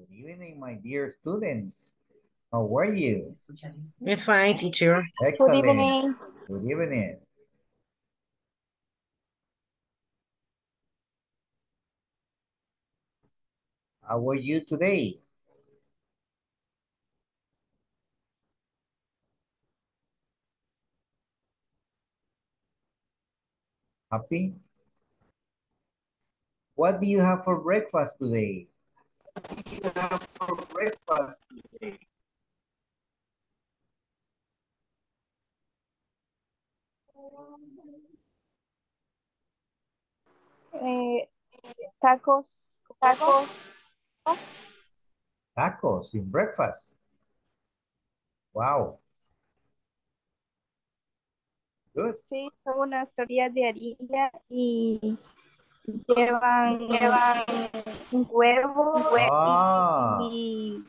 Good evening, my dear students. How are you? We're fine, teacher. Excellent. Good evening. Good evening. How are you today? Happy? What do you have for breakfast today? What do you have for breakfast today? Tacos. Tacos in breakfast. Wow. Good. Sí, son unas tortillas de harina y llevan un huevo y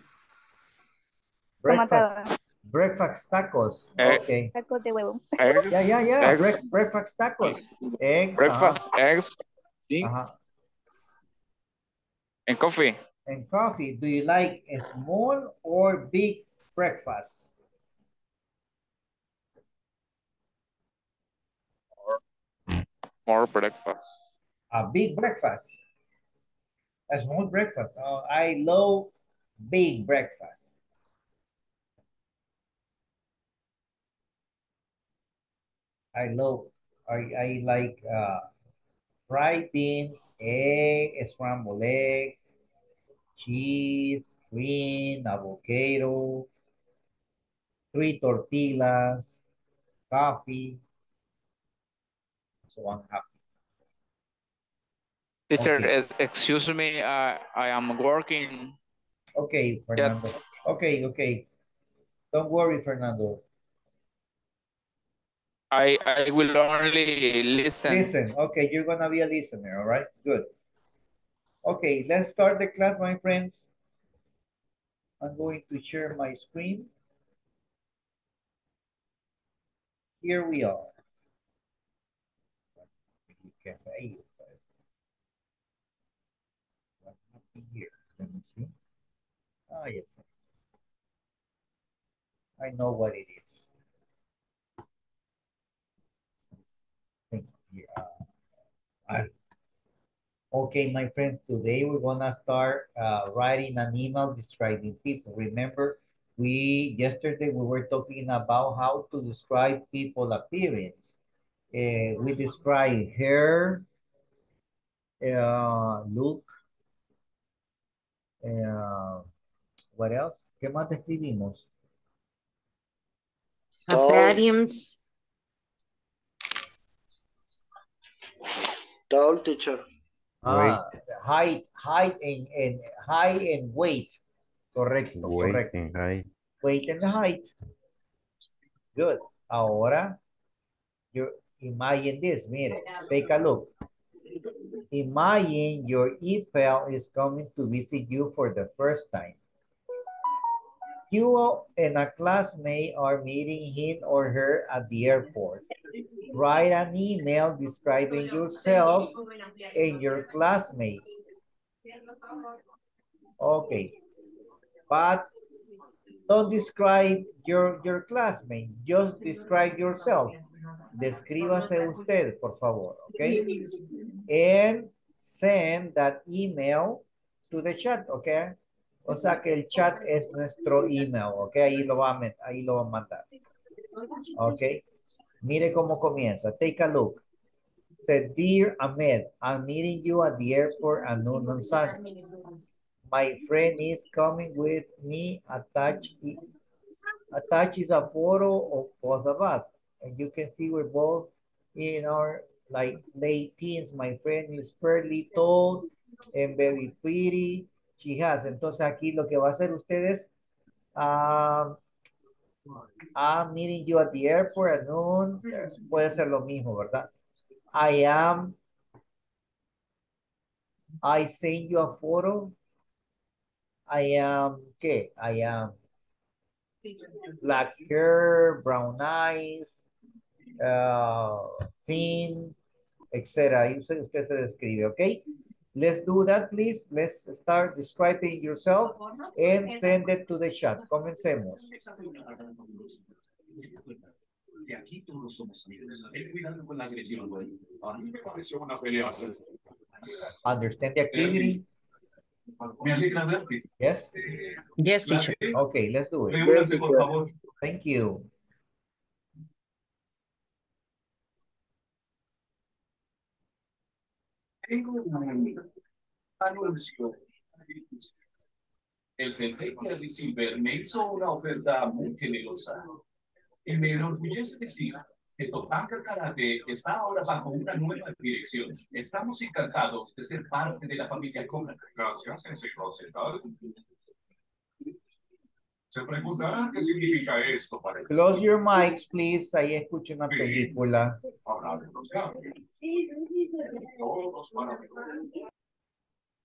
breakfast tacos. Okay. Tacos de huevo. Eggs, yeah. Breakfast tacos. Eggs. Breakfast, eggs. And coffee. And coffee. Do you like a small or big breakfast? More breakfast. A big breakfast. A small breakfast. Oh, I love big breakfast. I like fried beans, egg, scrambled eggs, cheese, cream, avocado, 3 tortillas, coffee. So I'm happy. Teacher, okay. Excuse me, I am working. Okay, Fernando. Yet. Okay. Don't worry, Fernando. I will only listen. Okay, you're gonna be a listener, all right? Good. Okay, let's start the class, my friends. I'm going to share my screen. Here we are. What happened here? Let me see. Ah, yes. I know what it is. Yeah. Okay, my friends, today we're gonna start writing an email describing people. Remember, yesterday we were talking about how to describe people's appearance. We describe hair, look, what else? ¿Qué más describimos? Appearance. Tall, teacher. Height and weight. Correcto. Weight and height. Good. Ahora, you imagine this. Mire, take a look. Imagine your pal is coming to visit you for the first time. You and a classmate are meeting him or her at the airport. Write an email describing yourself and your classmate. Okay. But don't describe your classmate. Just describe yourself. Descríbase usted, por favor. Okay? And send that email to the chat. Okay? O sea que el chat es nuestro email, ¿ok? Ahí lo va a mandar. ¿Ok? Mire cómo comienza. Take a look. Say, dear Ahmed, I'm meeting you at the airport at noon on Sunday. My friend is coming with me. Attached is a photo of both of us. And you can see we're both in our late teens. My friend is fairly tall and very pretty. Chicas, entonces aquí lo que va a hacer ustedes, I'm meeting you at the airport at noon, puede ser lo mismo, ¿verdad? I send you a photo, I am black hair, brown eyes, thin, etc. Usted se describe, ¿ok? Let's do that, please. Let's start describing yourself and send it to the chat. Comencemos. De aquí todos somos amigos. Él cuidando con la agresión, güey. A mí me pareció una pelea. Understand the activity? Me alegra verte. Yes? Yes, teacher. Okay, let's do it. Reúnase, por favor. Thank you. Tengo una amiga. Anunció. El sensei para recibir me hizo una oferta muy generosa. Y me enorgullece decir que Topanga Karate está ahora bajo una nueva dirección. Estamos encantados de ser parte de la familia Cobra. Gracias, Sensei Rosenthal. Se preguntarán qué significa esto para el... Close your mics, please. Ahí escucho una película. Ahora de los cambios. Todos van a ver.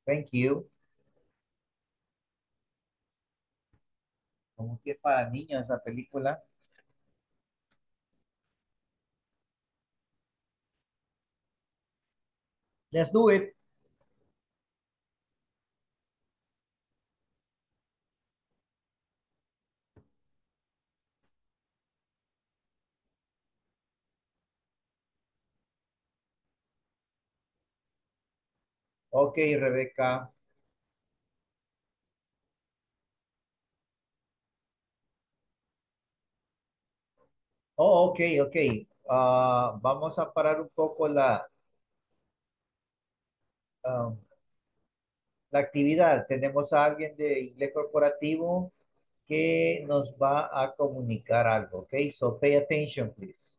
Thank you. Como que es para niños esa película. Let's do it. Okay, Rebecca. Oh, okay, okay. Vamos a parar un poco la actividad. Tenemos a alguien de Inglés Corporativo que nos va a comunicar algo, ¿ok? So pay attention, please.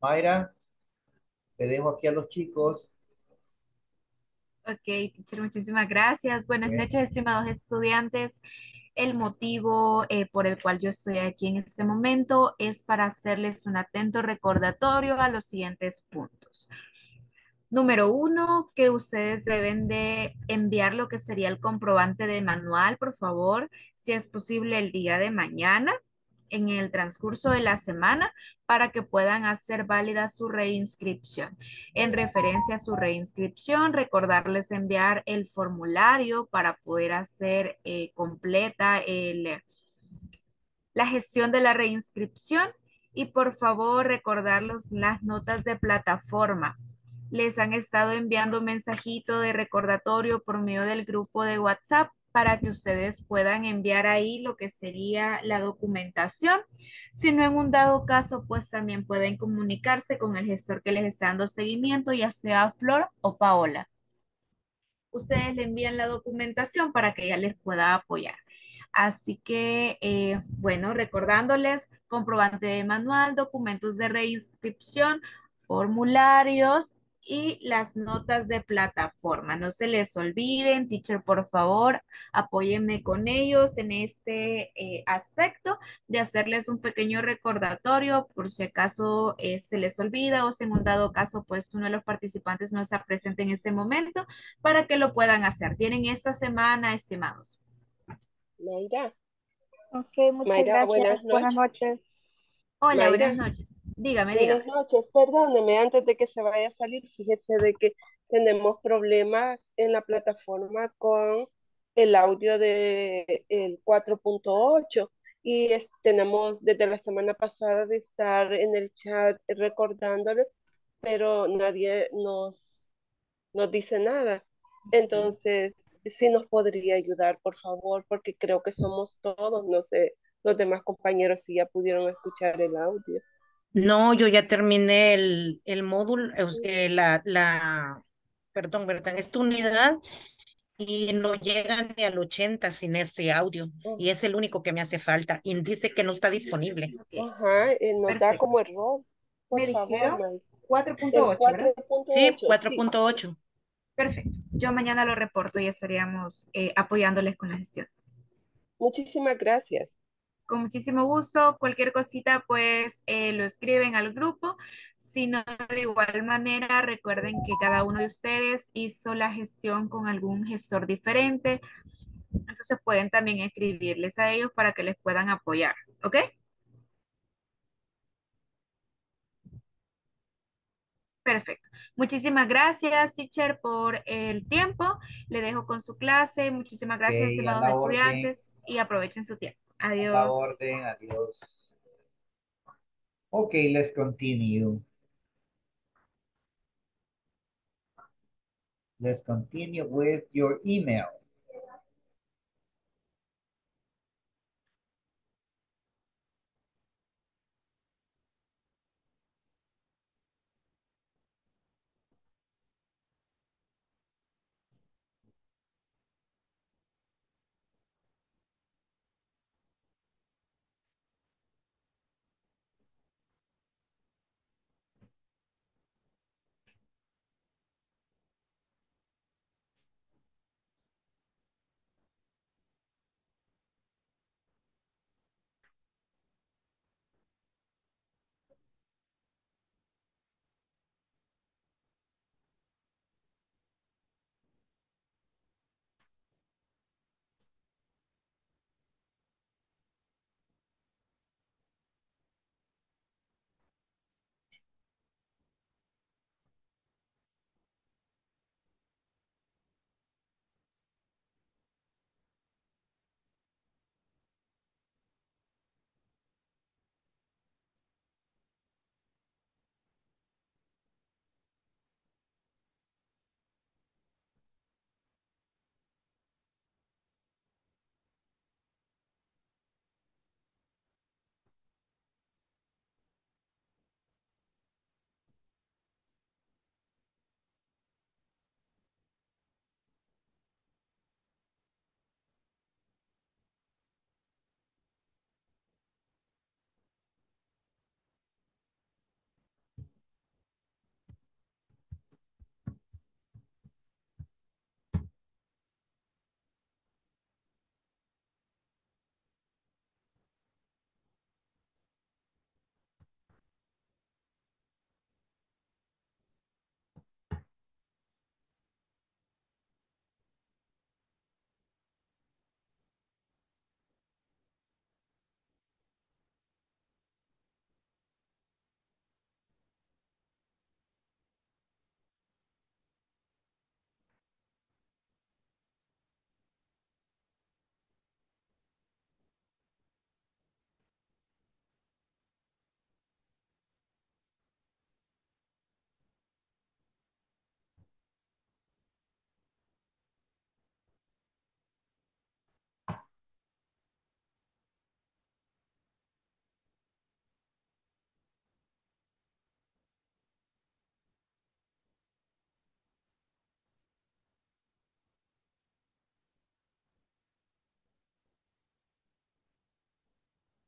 Mayra, te dejo aquí a los chicos. Ok, teacher, muchísimas gracias. Buenas noches, estimados estudiantes. El motivo por el cual yo estoy aquí en este momento es para hacerles un atento recordatorio a los siguientes puntos. Número 1, que ustedes deben de enviar lo que sería el comprobante de manual, por favor, si es posible el día de mañana, en el transcurso de la semana, para que puedan hacer válida su reinscripción. En referencia a su reinscripción, recordarles enviar el formulario para poder hacer completa la gestión de la reinscripción y por favor recordarles las notas de plataforma. Les han estado enviando un mensajito de recordatorio por medio del grupo de WhatsApp para que ustedes puedan enviar ahí lo que sería la documentación. Si no, en un dado caso, pues también pueden comunicarse con el gestor que les está dando seguimiento, ya sea Flor o Paola. Ustedes le envían la documentación para que ella les pueda apoyar. Así que, bueno, recordándoles, comprobante de manual, documentos de reinscripción, formularios, y las notas de plataforma. No se les olviden, teacher, por favor, apóyenme con ellos en este aspecto de hacerles un pequeño recordatorio por si acaso se les olvida o si en un dado caso pues uno de los participantes no se presente en este momento para que lo puedan hacer. Tienen esta semana, estimados. Mayra. Ok, muchas gracias. Buenas noches. Hola, buenas noches. Dígame, Buenas noches, perdóneme, antes de que se vaya a salir, fíjese de que tenemos problemas en la plataforma con el audio del 4.8 y tenemos desde la semana pasada de estar en el chat recordándole, pero nadie nos dice nada. Entonces, si nos podría ayudar, por favor, porque creo que somos todos, no sé, los demás compañeros si ya pudieron escuchar el audio. No, yo ya terminé el módulo, perdón, esta unidad y no llega ni al 80 sin este audio y es el único que me hace falta y dice que no está disponible. Ajá, nos da como error. ¿Me dijeron? 4.8, sí, 4.8. Sí. Perfecto, yo mañana lo reporto y estaríamos apoyándoles con la gestión. Muchísimas gracias. Con muchísimo gusto, cualquier cosita pues lo escriben al grupo, si no de igual manera recuerden que cada uno de ustedes hizo la gestión con algún gestor diferente, entonces pueden también escribirles a ellos para que les puedan apoyar, ¿ok? Perfecto, Muchísimas gracias, teacher, por el tiempo. Le dejo con su clase. Muchísimas gracias, estimados estudiantes, y aprovechen su tiempo. Adiós. La orden, adiós. Okay, let's continue. Let's continue with your email.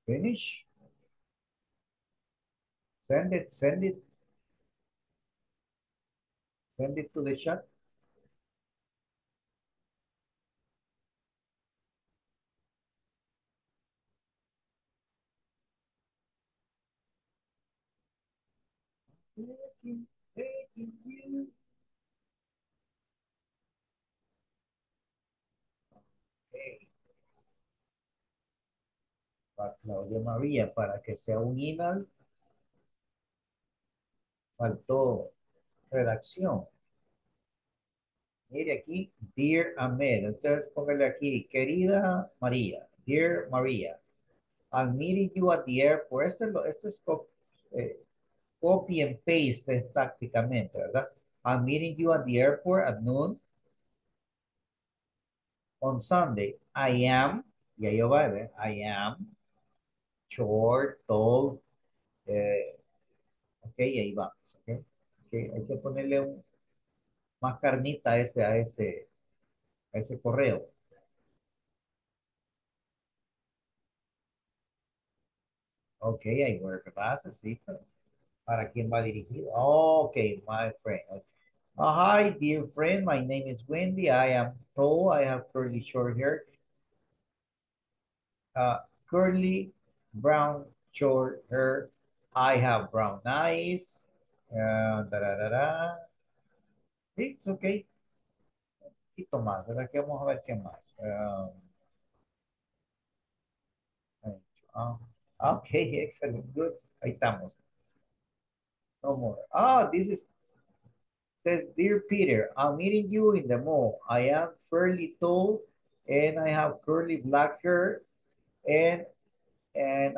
Finish. Send it, send it. Send it to the chat. Para Claudia María, para que sea un email, faltó redacción. Mire aquí, Dear Ahmed. Entonces póngale aquí, querida María, Dear María, I'm meeting you at the airport. Esto es copy and paste prácticamente, ¿verdad? I'm meeting you at the airport at noon on Sunday. I am, y ahí va, ¿eh? I am. Short, tall, ok, ahí va, okay. Okay, hay que ponerle más carnita a ese correo. Ok, ahí voy a pasar, sí, pero ¿para quién va dirigido? Oh, ok, my friend. Okay. Hi, dear friend, my name is Wendy, I am tall, I have curly short hair, curly brown short hair. I have brown eyes. It's okay. Un poquito más, ¿verdad? Que vamos a ver qué más. Okay, excellent, good. Ahí estamos. No more. Ah, this is says, "Dear Peter, I'm meeting you in the mall. I am fairly tall and I have curly black hair and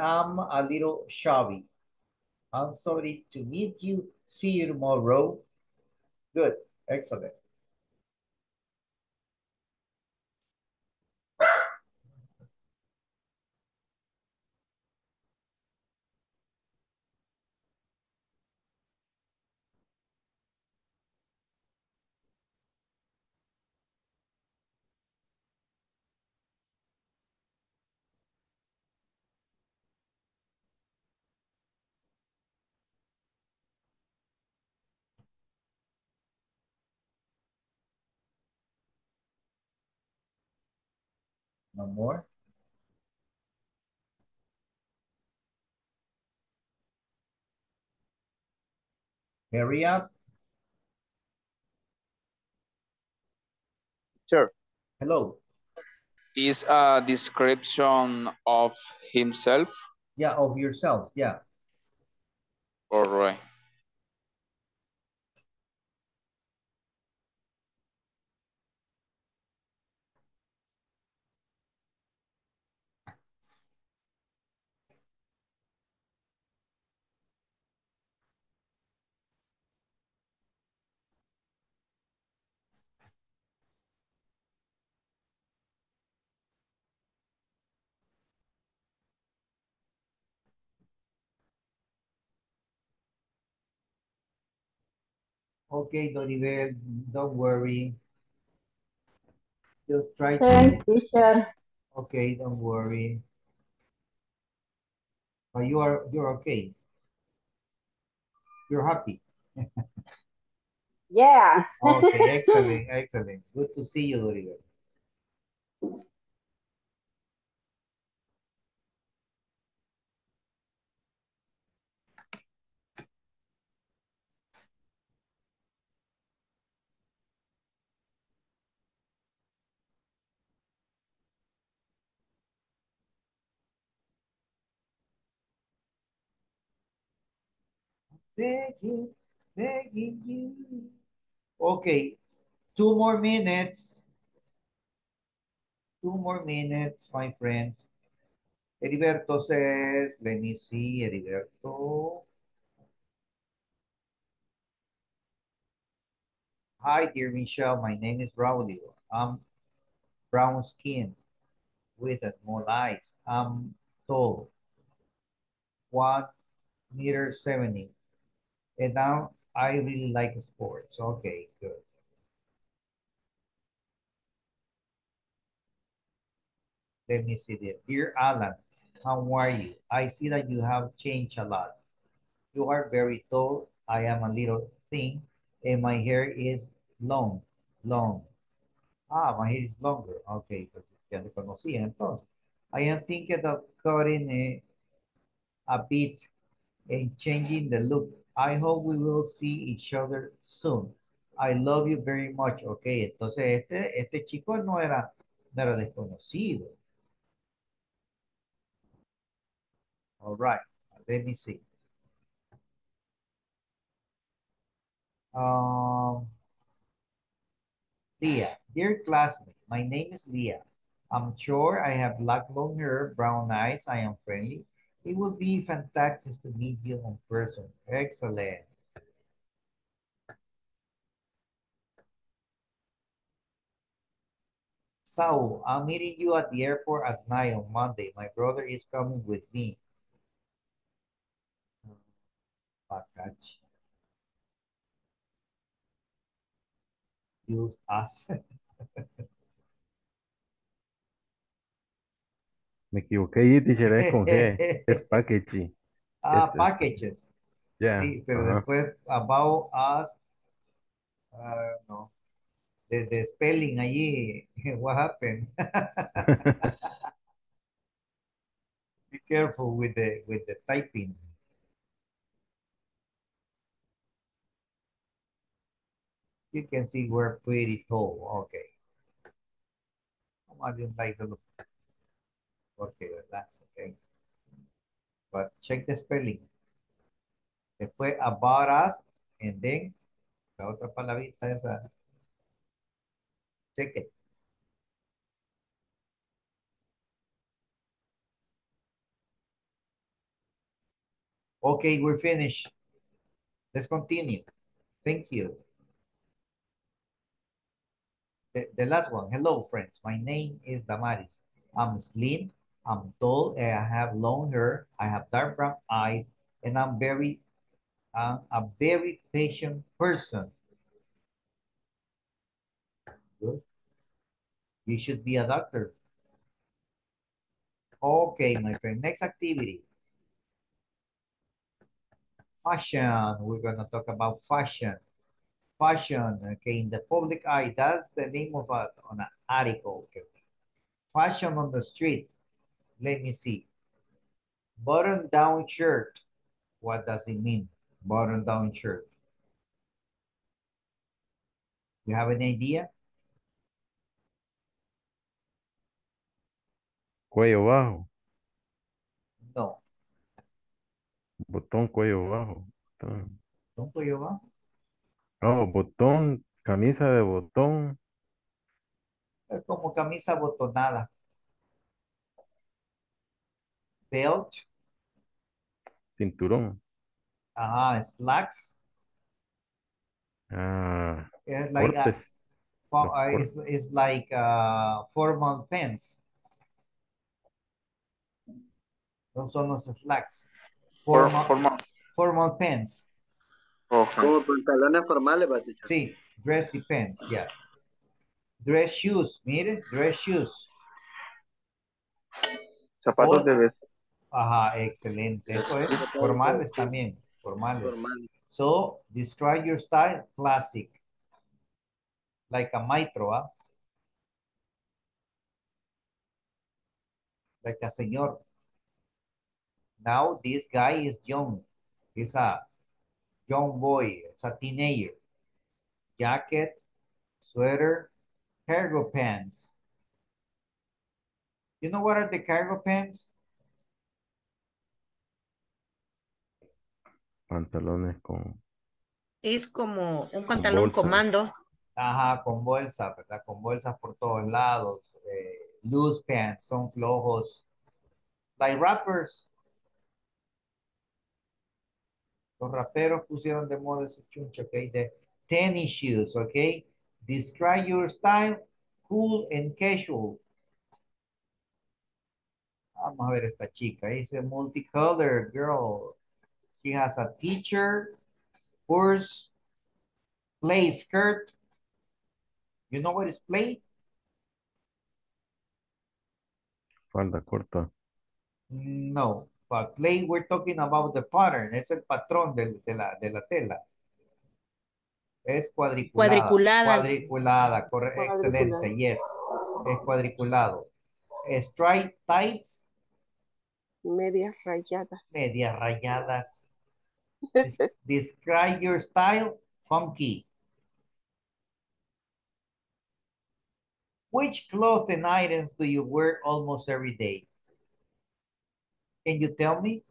I'm a little shabby. I'm sorry to meet you. See you tomorrow." Good. Excellent. No more. Hurry up. Sure. Hello. Is a description of himself? Yeah, of yourself. Yeah. All right. Okay, Donibel, don't worry. Just try to... Teacher. Okay, don't worry. But you're okay. You're happy. Yeah. Okay, excellent, excellent. Good to see you, Donibel. Begging you. Okay, 2 more minutes. 2 more minutes, my friends. Heriberto says, let me see, Heriberto. Hi, dear Michelle, my name is Braulio. I'm brown skin with small eyes. I'm tall, 1.70 meters. And now I really like sports. Okay, good. Let me see this. Dear Alan, how are you? I see that you have changed a lot. You are very tall. I am a little thin. And my hair is long, long. Ah, my hair is longer. Okay, pues ya lo conocía entonces. I am thinking of cutting a bit and changing the look. I hope we will see each other soon. I love you very much. Ok, entonces este chico no era desconocido. All right, let me see. Leah, dear classmate, my name is Leah. I'm sure I have black long hair, brown eyes, I am friendly. It would be fantastic to meet you in person. Excellent. So, I'm meeting you at the airport at 9 on Monday. My brother is coming with me. Package. You ask. Me equivoqué y teacher, es con G, es package. Ah, este, packages. Ya. Yeah. Sí, pero después about us, no. Desde spelling allí, what happened? Be careful with the typing. You can see we're pretty tall, okay. I didn't like the look. Okay, ¿verdad? Okay. But check the spelling. Después about us and then La otra palabrita esa. Cheque. Okay, we're finished. Let's continue. Thank you. The last one. Hello, friends. My name is Damaris. I'm slim. I'm tall. And I have long hair. I have dark brown eyes. And I'm a very patient person. Good. You should be a doctor. Okay, my friend. Next activity. Fashion. We're going to talk about fashion. Fashion, okay, in the public eye. That's the name of an article. Okay. Fashion on the street. Let me see. Button-down shirt. What does it mean? Button-down shirt. You have an idea? Cuello bajo. No. Botón cuello bajo. Botón cuello bajo. Oh, botón, camisa de botón. Es como camisa botonada. Belt. Cinturón. Ajá, slacks. It's like, it's like formal pants. No son los slacks. Formal pants. Okay. Como pantalones formales, Batichón. Sí, dressy pants, yeah. Dress shoes, mire, dress shoes. Zapatos de vez. Ajá, excelente. Eso es, formales también, formales. Formal. So, describe your style, classic. Like a maestro, ¿ah? Like a señor. Now, this guy is young. He's a young boy. It's a teenager. Jacket, sweater, cargo pants. You know what are the cargo pants? Pantalones con... Es como un pantalón comando. Ajá, con bolsa, ¿verdad? Con bolsas por todos lados. Loose pants, son flojos. Like rappers. Los raperos pusieron de moda ese chunche, okay? The tennis shoes, okay? Describe your style, cool and casual. Vamos a ver esta chica. It's a multicolored girl. She has a t-shirt, purse, play skirt. You know what is play? Falda corta. No. But play, we're talking about the pattern. Es el patrón de la tela. Es cuadriculada. Cuadriculada, correcto. Excelente, yes. Es cuadriculado. Striped tights. Medias rayadas. Medias rayadas. Describe your style, funky. Which clothes and items do you wear almost every day? Can you tell me?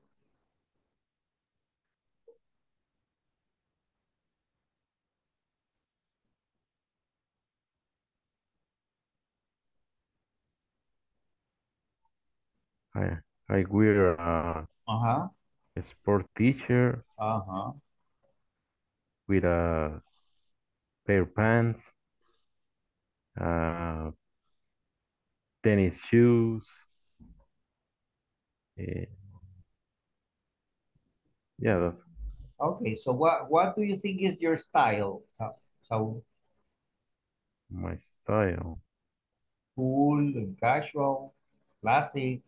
I wear a sport t-shirt with a pair of pants, tennis shoes. Yeah, that's okay. So what do you think is your style? So my style, cool and casual, classic.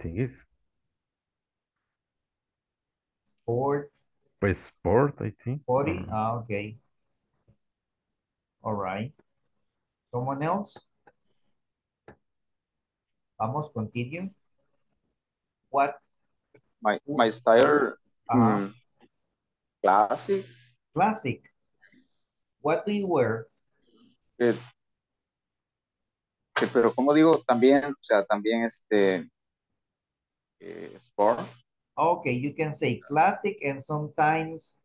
Thing is sport. By sport, I think. Sporty? Okay. All right. Someone else. Vamos, continue. What? My style, classic. Classic. What do you wear? Pero como digo, también, o sea, también sport. Okay, you can say classic and sometimes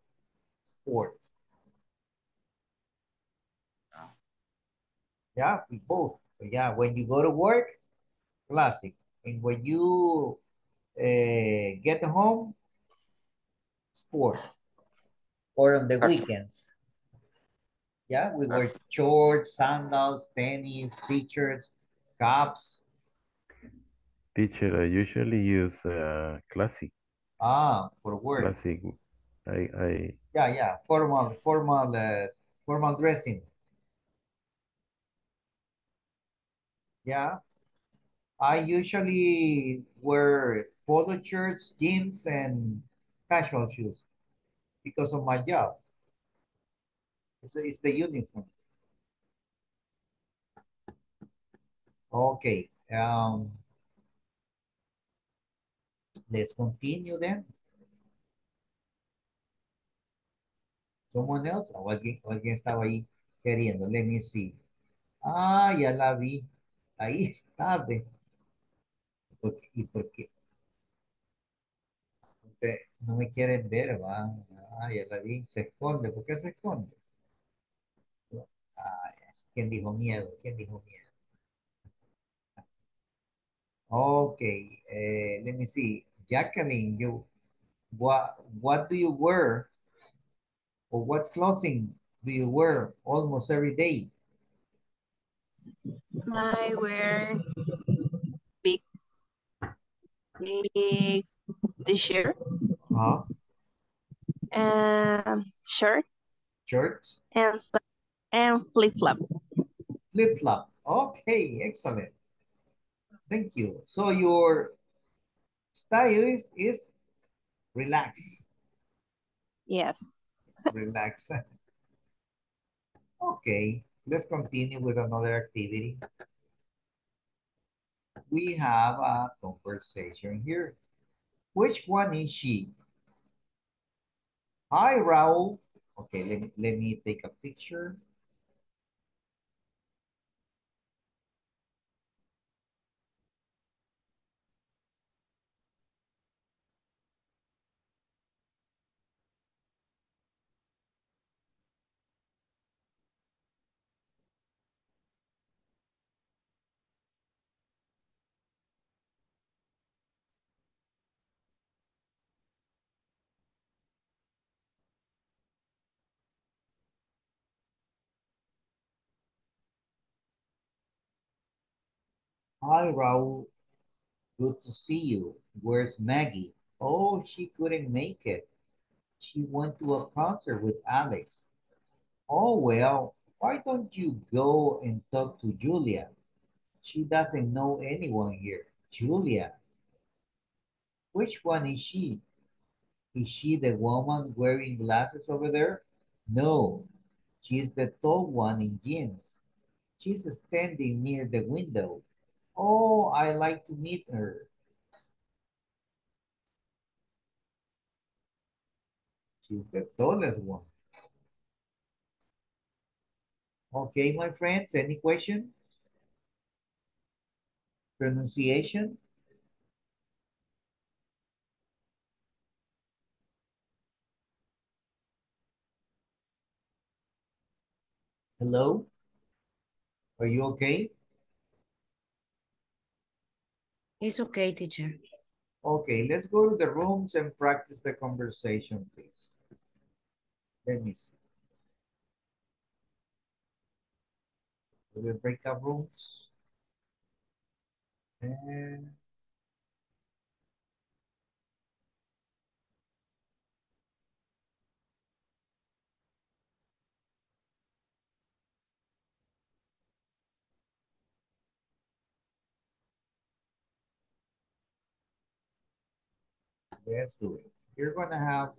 sport. Yeah, we both. Yeah, when you go to work, classic. And when you get home, sport. Or on the weekends. Yeah, we wear shorts, sandals, tennis, t-shirts, caps. Teacher, I usually use classic. Ah, for work. Classic. Yeah, formal dressing. Yeah, I usually wear polo shirts, jeans, and casual shoes because of my job. It's the uniform. Okay. Let's continue then. Someone else? ¿Alguien estaba ahí queriendo? Let me see. Ah, ya la vi. Ahí está, ve. ¿Y por qué? Usted no me quieren ver, va. Ah, ya la vi. Se esconde. ¿Por qué se esconde? Ah, ¿quién dijo miedo? ¿Quién dijo miedo? Ok. Let me see. Jacqueline, you, what do you wear? Or what clothing do you wear almost every day? I wear big t-shirt, and shirts, and flip-flop. Flip-flop. Okay, excellent. Thank you. So your style is relax. Yes. Relax. Okay, let's continue with another activity. We have a conversation here. Which one is she? Hi, Raul. Okay, let me take a picture. Hi, Raul. Good to see you. Where's Maggie? Oh, she couldn't make it. She went to a concert with Alex. Oh, well, why don't you go and talk to Julia? She doesn't know anyone here. Julia. Which one is she? Is she the woman wearing glasses over there? No, she's the tall one in jeans. She's standing near the window. Oh, I like to meet her. She's the tallest one. Okay, my friends, any question? Pronunciation? Hello? Are you okay? It's okay, teacher. Okay, let's go to the rooms and practice the conversation, please. Let me see. We'll break up rooms. And let's do it. You're going to have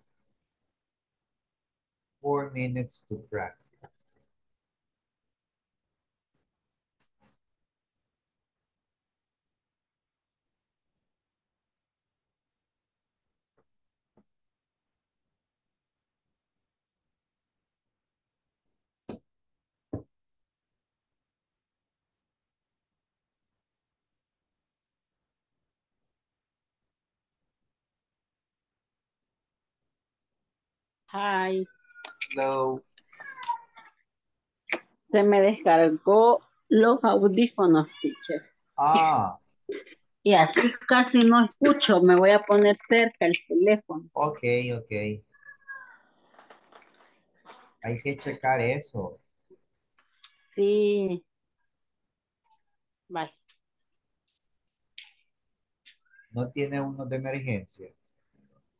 4 minutes to practice. Hi. No. Se me descargó los audífonos, teacher. Ah. Y así casi no escucho. Me voy a poner cerca el teléfono. Ok, ok. Hay que checar eso. Sí. Bye. ¿No tiene uno de emergencia?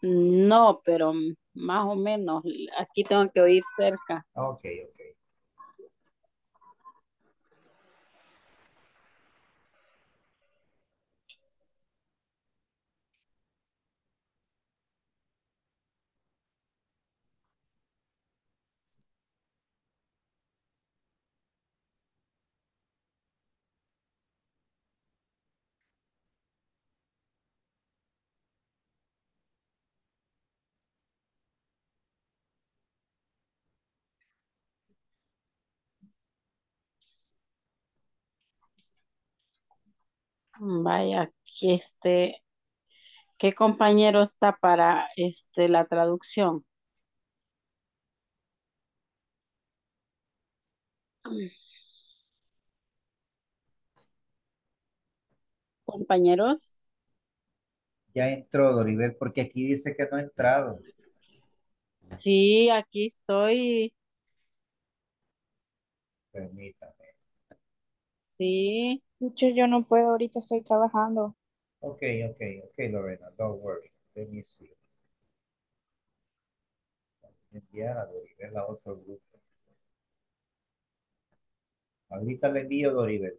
No, pero más o menos. Aquí tengo que oír cerca. Ok, ok. Vaya, que ¿qué compañero está para la traducción? ¿Compañeros? Ya entró, Doribel, porque aquí dice que no ha entrado. Sí, aquí estoy. Permítame. Sí. Dicho, yo no puedo, ahorita estoy trabajando. Ok, ok, ok, Lorena, don't worry. Let me see. Enviar a Doribel a otro grupo. Ahorita le envío a Doribel.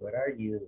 What are you?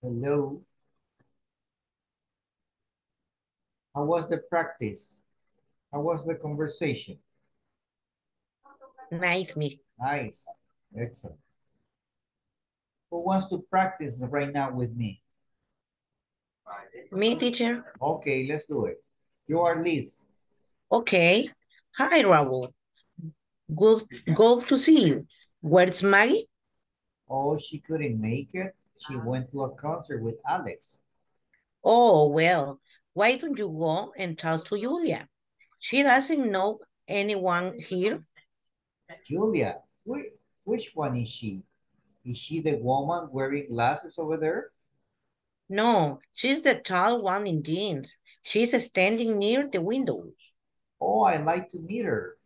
Hello. How was the practice? How was the conversation? Nice, me. Nice. Excellent. Who wants to practice right now with me? Me, teacher. Okay, let's do it. You are Liz. Okay. Hi, Raul. Good to see you. Where's Maggie? Oh, she couldn't make it. She went to a concert with Alex. Oh, well, why don't you go and talk to Julia? She doesn't know anyone here. Julia, which one is she? Is she the woman wearing glasses over there? No, she's the tall one in jeans. She's standing near the window. Oh, I'd like to meet her.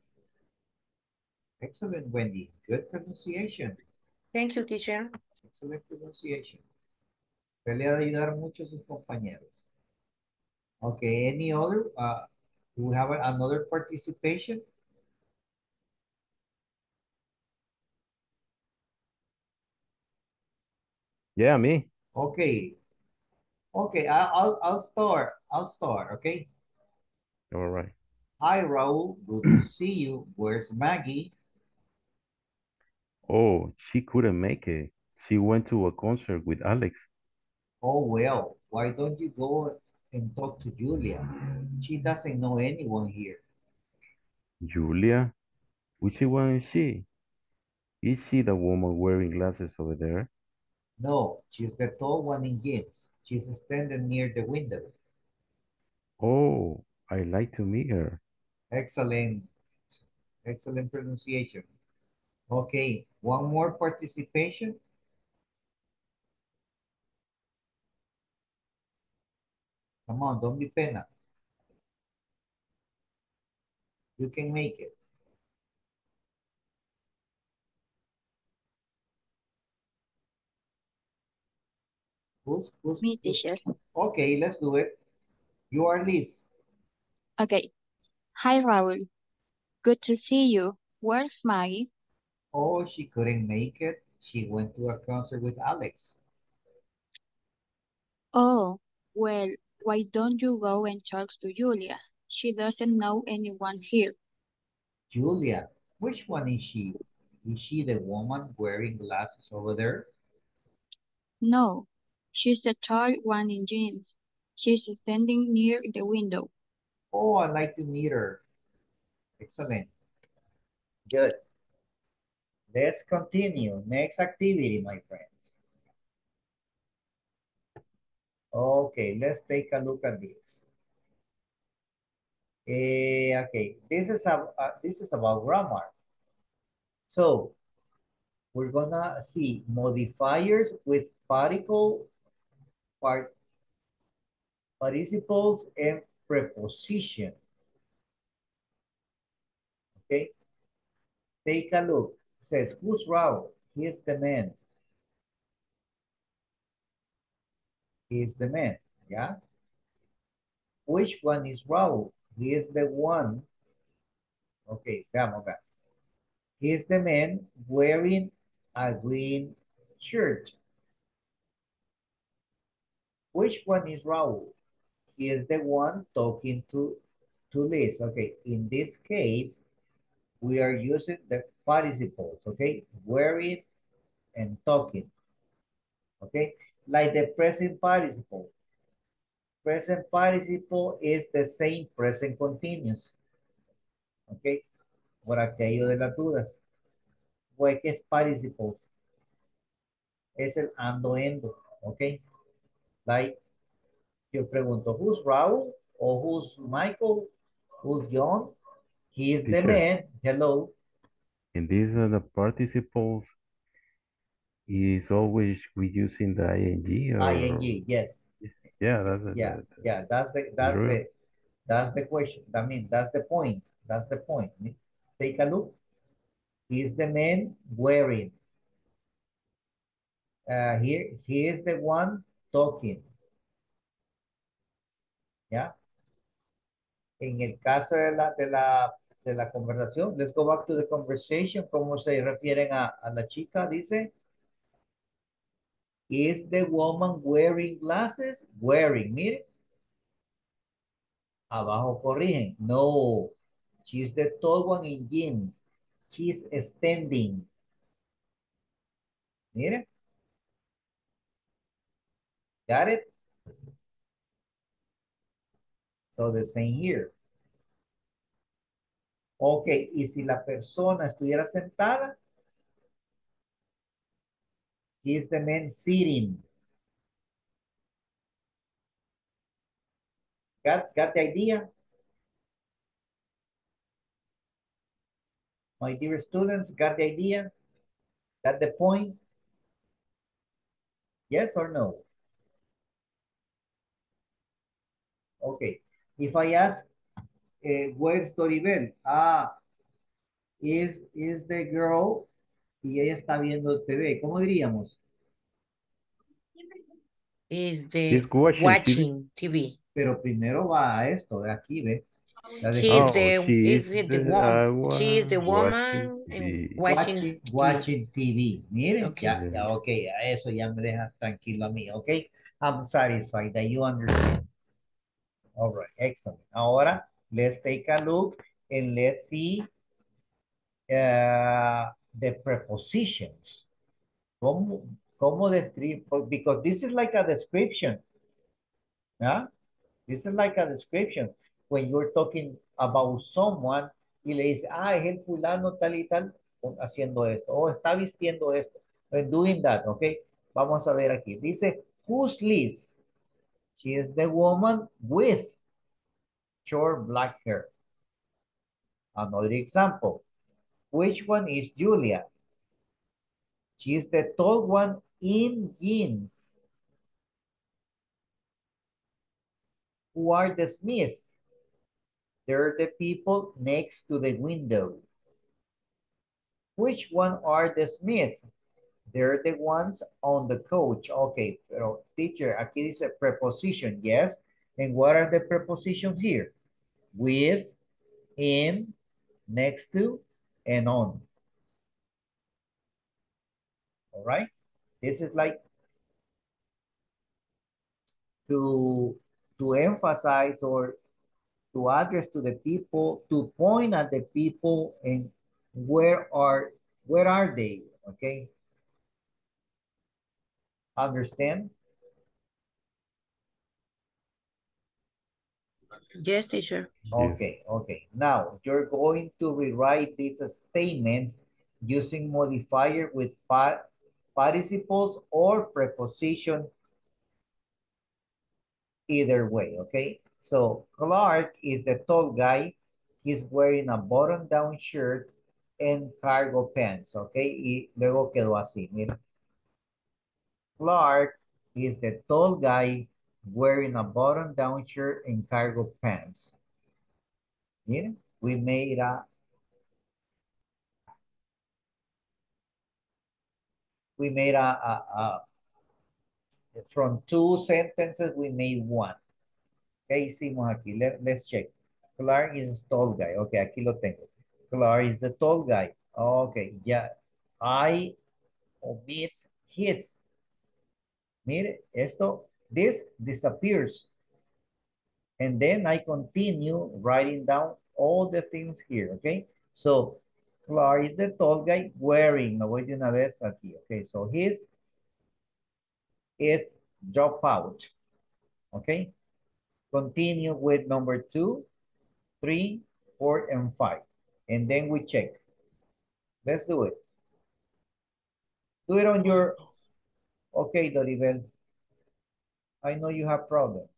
Excellent, Wendy. Good pronunciation. Thank you, teacher. Excellent pronunciation. Que le ha de ayudar mucho a sus compañeros. Okay, any other? Do we have another participation? Yeah, me. Okay. Okay, I'll start, okay? All right. Hi, Raul. Good to see you. Where's Maggie? Oh, she couldn't make it. She went to a concert with Alex. Oh, well, why don't you go and talk to Julia? She doesn't know anyone here. Julia? Which one is she? Is she the woman wearing glasses over there? No, she's the tall one in jeans. She's standing near the window. Oh, I'd like to meet her. Excellent. Excellent pronunciation. Okay, one more participation. Come on, don't be pena. You can make it. Me, teacher. Okay, let's do it. You are Liz. Okay. Hi, Raul. Good to see you. Where's Maggie? Oh, she couldn't make it. She went to a concert with Alex. Oh, well, why don't you go and talk to Julia? She doesn't know anyone here. Julia, which one is she? Is she the woman wearing glasses over there? No. She's the tall one in jeans. She's standing near the window. Oh, I'd like to meet her. Excellent. Good. Let's continue. Next activity, my friends. Okay, let's take a look at this. Okay, this is about grammar. So, we're gonna see modifiers with particle, participles and preposition. Okay, take a look. It says, who's Raul? He is the man. He is the man, yeah? Which one is Raul? He is the one. Okay, vamos acá. He is the man wearing a green shirt. Which one is Raul? He is the one talking to Liz. Okay, in this case, we are using the participles, okay? Wearing and talking, okay? Like the present participle. Present participle is the same present continuous, okay? Por aquello de las dudas. Pues que es participle. Es el ando, endo, okay? Like, yo pregunto, who's Raul? Or who's Michael? Who's John? He is the man. Hello. And these are the participles. Is always we using the ing. Or... ing, yes. Yeah, that's it. Yeah, yeah, that's the question. I mean, that's the point. That's the point. Take a look. He is the man wearing. Here, he is the one talking. Yeah. En el caso de la conversación, let's go back to the conversation. ¿Cómo se refieren a la chica? Dice, is the woman wearing glasses? Wearing, mire. Abajo corrigen. No, she's the tall one in jeans. She's standing. Mire. Got it? So the same here. Okay, y si la persona estuviera sentada, he is the man sitting. Got the idea? My dear students, got the idea? Got the point? Yes or no? Okay. If I ask, where's the event? Ah, is the girl, y ella está viendo TV. ¿Cómo diríamos? Is the is watching TV. Pero primero va a esto, de aquí, ve. She is the woman watching TV. Miren, okay. Ya, ok, a eso ya me deja tranquilo a mí, ok. I'm satisfied that you understand. All right, excellent. Ahora, let's take a look and let's see the prepositions. ¿Cómo describe? Because this is like a description. Huh? This is like a description. When you're talking about someone, y le dice, ah, es el fulano tal y tal, haciendo esto, o está vistiendo esto, doing that, okay? Vamos a ver aquí. Dice, whose Liz? She is the woman with short black hair. Another example. Which one is Julia? She is the tall one in jeans. Who are the Smiths? They're the people next to the window. Which one are the Smiths? They're the ones on the couch. Okay, pero teacher, aquí dice preposition, yes. And what are the prepositions here? With, in, next to, and on. All right? This is like to emphasize or to address to the people, to point at the people and where are they, okay? Understand? Yes, teacher. Okay, okay. Now, you're going to rewrite these statements using modifier with participles or preposition either way, okay? So Clark is the tall guy. He's wearing a button-down shirt and cargo pants. Okay, y luego quedó así, mira. Clark is the tall guy wearing a button-down shirt and cargo pants. Mira, we made a from two sentences we made one. ¿Qué hicimos aquí? Let's check. Clark is a tall guy. Ok, aquí lo tengo. Clark is the tall guy. Ok, ya. I omit his. Mire, esto, this disappears. And then I continue writing down all the things here. Ok, so Clark is the tall guy wearing. Me voy de una vez aquí. Ok, so his is drop out. Ok. Continue with number 2, 3, 4, and 5. And then we check. Let's do it. Do it on your... Okay, Doribel. I know you have problems.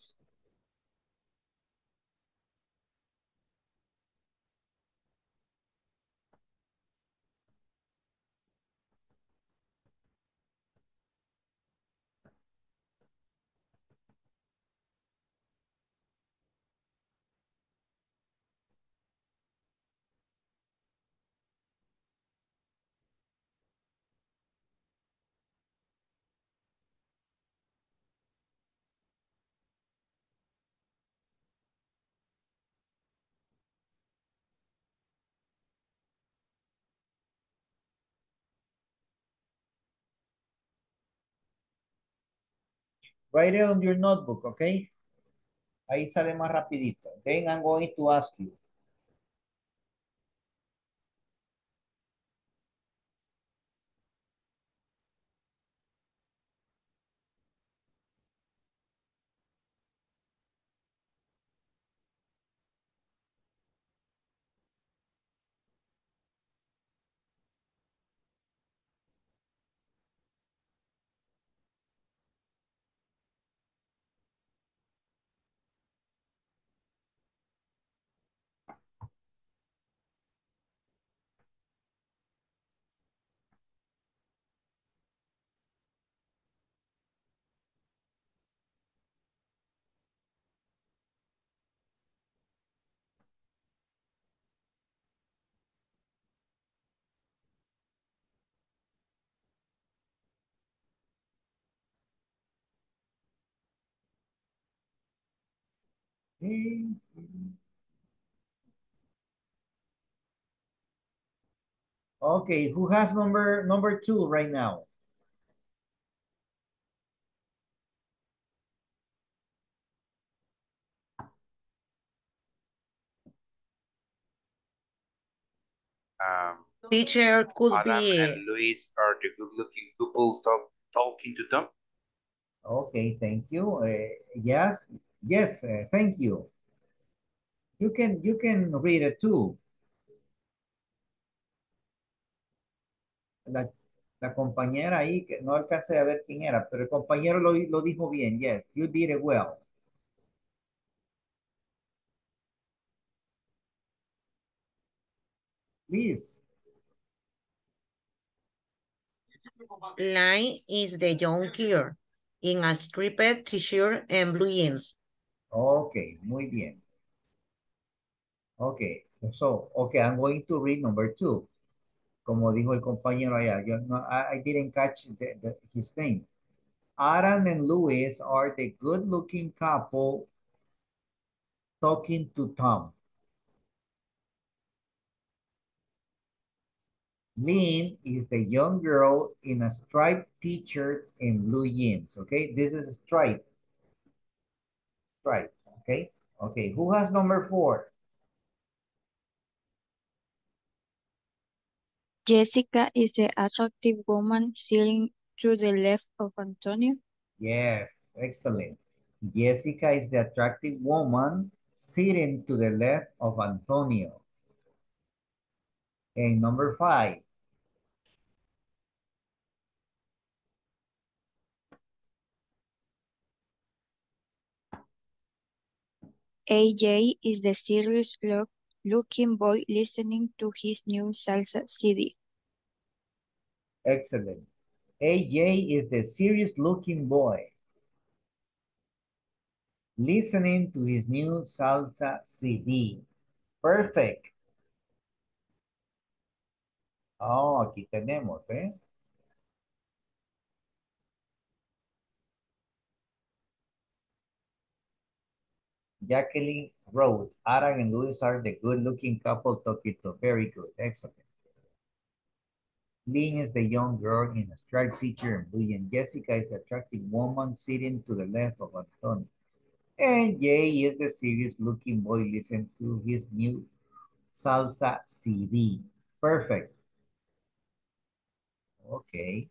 Write it on your notebook, okay? Ahí sale más rapidito. Then I'm going to ask you. Okay. Okay, who has number two right now? Teacher could Adam be. And Luis are the good-looking couple talking to Tom. Okay, thank you. Yes, thank you. You can read it too. La compañera ahí, que no alcancé a ver quién era, pero el compañero lo dijo bien. Yes, you did it well. Please. Line is the young girl in a striped t-shirt and blue jeans. Okay, muy bien. Okay, so, okay, I'm going to read number two. Como dijo el compañero allá, I didn't catch his name. Adam and Luis are the good-looking couple talking to Tom. Lynn is the young girl in a striped t-shirt and blue jeans, okay? This is striped. Striped, okay? Okay, who has number four? Jessica is the attractive woman sitting to the left of Antonio. Yes, excellent. Jessica is the attractive woman sitting to the left of Antonio. And number five. AJ is the serious looking boy listening to his new salsa CD. Excellent. AJ is the serious looking boy listening to his new salsa CD. Perfect. Oh, aquí tenemos, ¿eh? Jacqueline wrote, Adam and Luis are the good-looking couple talking to. Very good. Excellent. Lynn is the young girl in a striped t-shirt and blue, and Jessica is the attractive woman sitting to the left of Antonio. And Jay is the serious-looking boy listening to his new salsa CD. Perfect. Okay.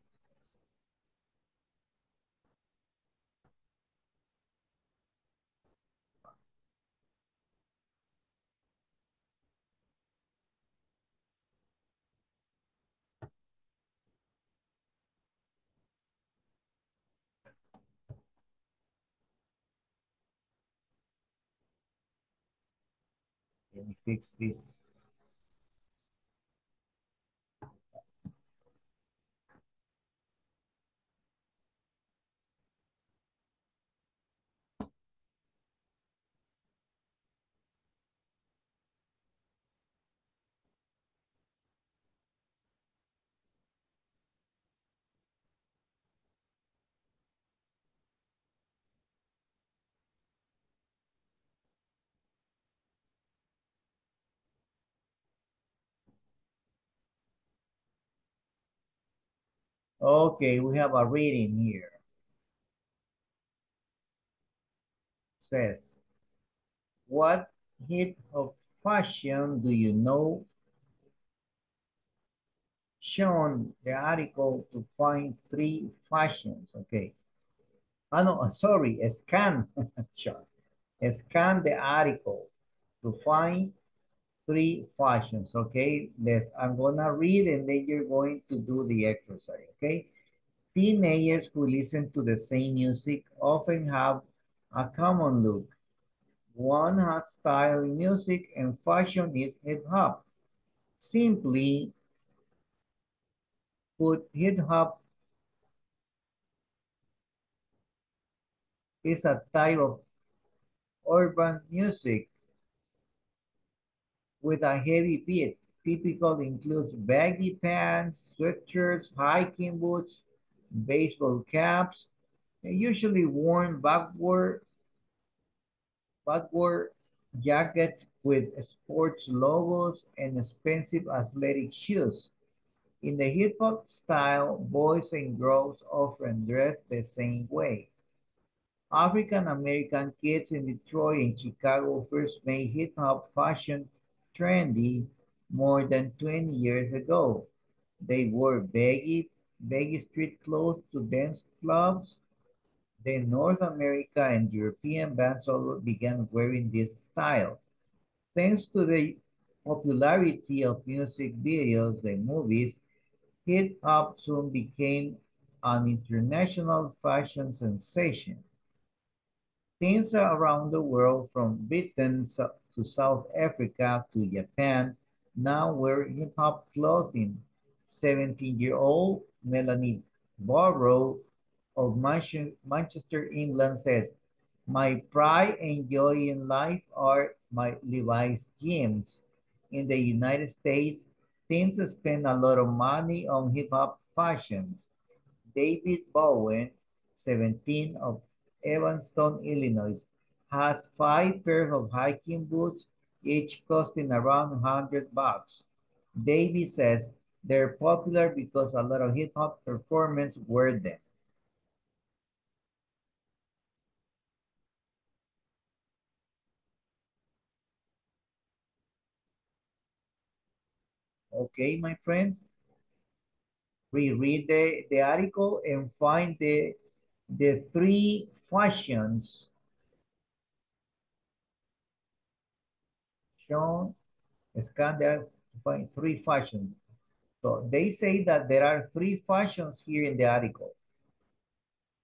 Let me fix this. Okay, we have a reading here. It says, what hit of fashion do you know? Shown the article to find three fashions. Okay. Oh, no, sorry, scan. Sure. Scan the article to find three fashions, okay? I'm gonna read and then you're going to do the exercise, okay? Teenagers who listen to the same music often have a common look. One has style in music and fashion is hip hop. Simply put, hip hop is a type of urban music with a heavy beat. Typical includes baggy pants, sweatshirts, hiking boots, baseball caps, and usually worn backward backward jacket with sports logos and expensive athletic shoes. In the hip-hop style, boys and girls often dress the same way. African-American kids in Detroit and Chicago first made hip-hop fashion trendy more than 20 years ago. They wore baggy street clothes to dance clubs. Then North America and European bands also began wearing this style. Thanks to the popularity of music videos and movies, hip-hop soon became an international fashion sensation. Teens around the world, from Britain to South Africa to Japan, now wear hip-hop clothing. 17-year-old Melanie Barrow of Manchester, England says, "My pride and joy in life are my Levi's jeans." In the United States, teens spend a lot of money on hip-hop fashion. David Bowen, 17, of Evanston, Illinois, has 5 pairs of hiking boots, each costing around $100. David says they're popular because a lot of hip-hop performers wear them. Okay, my friends, reread the article and find the 3 fashions shown. Scan there to find 3 fashions. So they say that there are 3 fashions here in the article.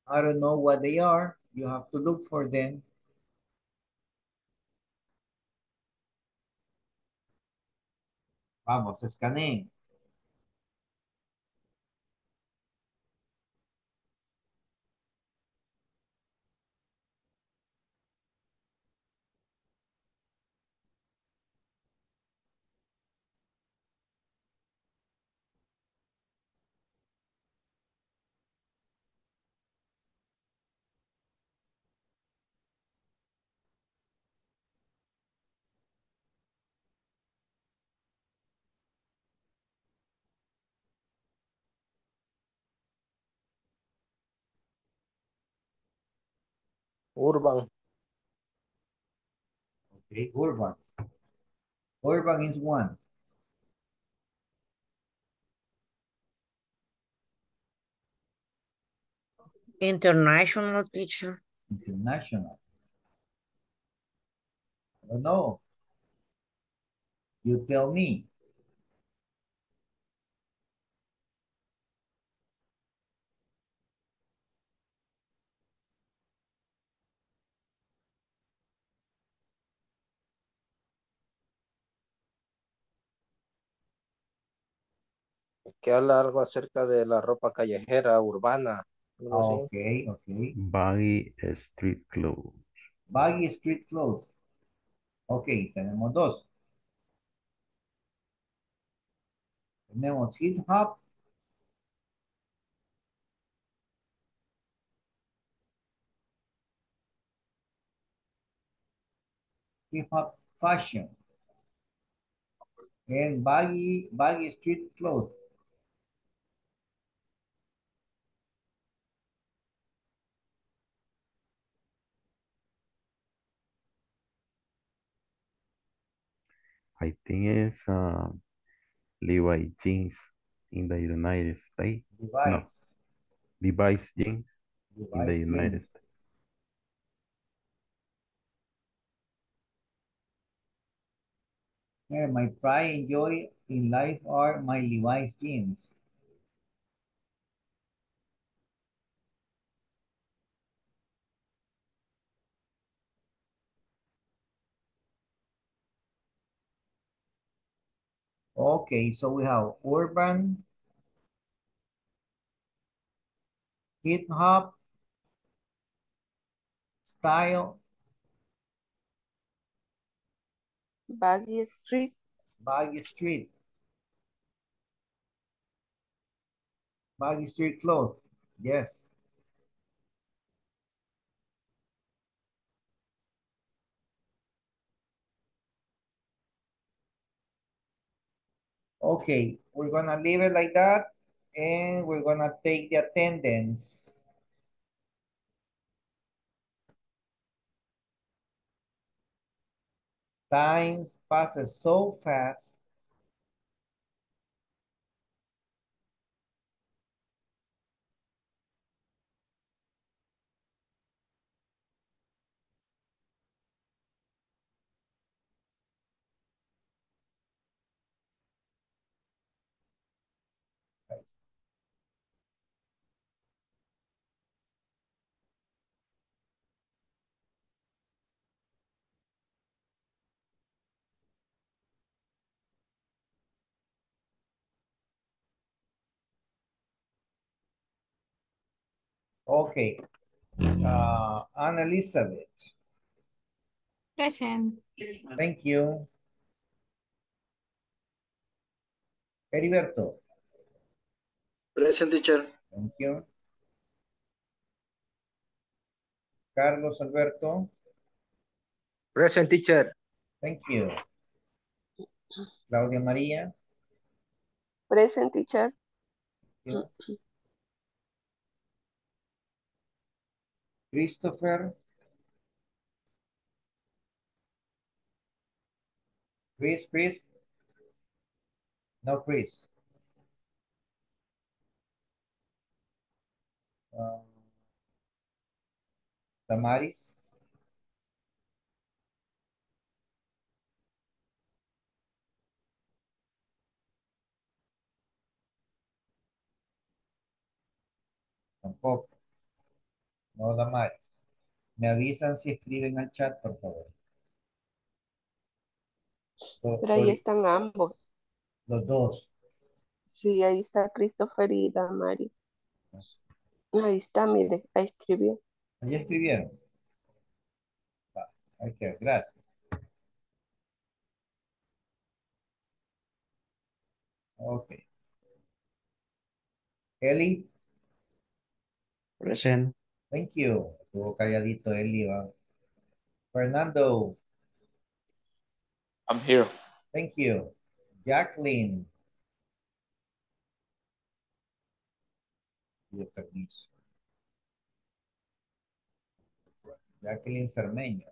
I don't know what they are. You have to look for them. Vamos, escaneen. Urban. Okay, urban. Urban is 1. International, teacher. International. I don't know. You tell me. Que habla algo acerca de la ropa callejera, urbana. Oh, okay, okay. Baggy street clothes. Baggy street clothes. Okay, tenemos 2. Tenemos hip hop. Hip hop fashion. And baggy street clothes. I think it's Levi's jeans in the United States. Levi's. No. Levi's jeans in the United States. Yeah, my pride and joy in life are my Levi's jeans. Okay, so we have urban, hip hop, style, baggy street clothes. Yes. Okay, we're gonna leave it like that and we're gonna take the attendance. Time passes so fast. Okay, Ana Elizabeth. Present. Thank you. Heriberto. Present, teacher. Thank you. Carlos Alberto. Present, teacher. Thank you. Claudia Maria. Present, teacher. Thank you. Christopher. Chris. No, Chris. Damaris. Tampoco. No, Damaris. Me avisan si escriben al chat, por favor. Pero ahí están ambos. Los dos. Sí, ahí está Christopher y Damaris. Ahí está, mire, ahí escribió. Ahí escribieron. Ok, gracias. Ok. Eli. Present. Thank you. Estuvo calladito Eli. Fernando. I'm here. Thank you. Jacqueline. Jacqueline Cermeño.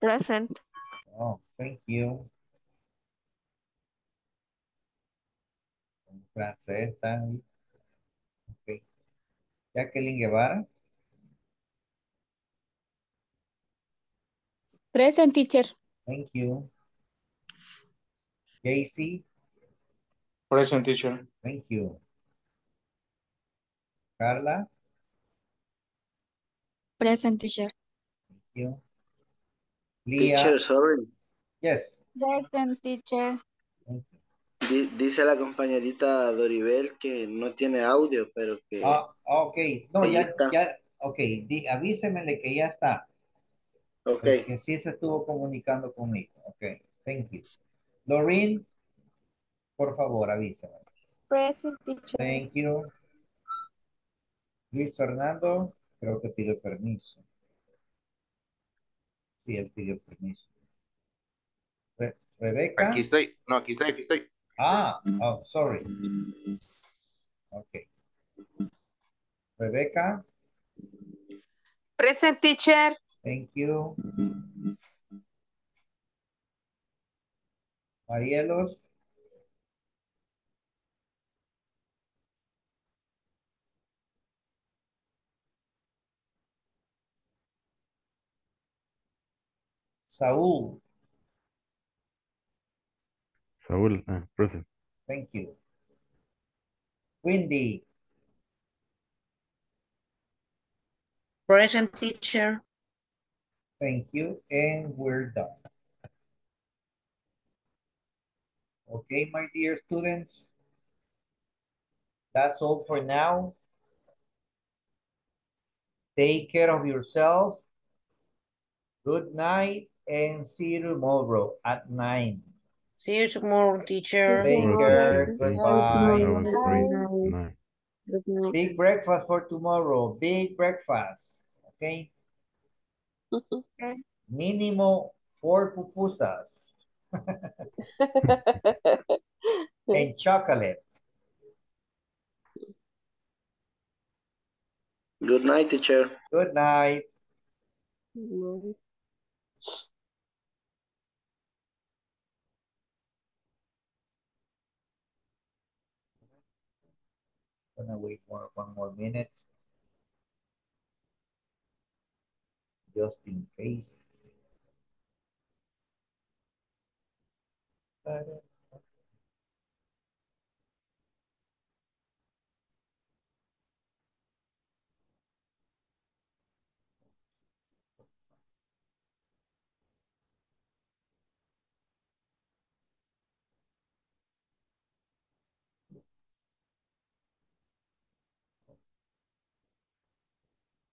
Present. Oh, thank you. Francés, Dani. Okay. Jacqueline Guevara. Present, teacher. Thank you. JC. Present, teacher. Thank you. Carla. Present, teacher. Thank you. Leah. Teacher, sorry. Yes. Present, teacher. Thank you. Dice la compañerita Doribel que no tiene audio, pero que... Ah, ok. No, ya, ok. Avísemele que ya está. Ok. Que sí se estuvo comunicando conmigo. Ok, thank you. Lorraine, por favor, avísame. Present, teacher. Thank you. Luis Fernando, creo que pidió permiso. Sí, él pidió permiso. Rebeca. Aquí estoy. No, aquí estoy. Ah, oh, sorry. Okay. Rebecca. Present, teacher. Thank you. Marielos. Saúl. Saúl, present. Thank you. Wendy. Present, teacher. Thank you, and we're done. Okay, my dear students, that's all for now. Take care of yourself. Good night, and see you tomorrow at 9. See you tomorrow, teacher. Take care. Goodbye. Good night. Big breakfast for tomorrow. Big breakfast. Okay? Minimum 4 pupusas and chocolate. Good night, teacher. Good night. Good night. I'm gonna wait one more minute, just in case.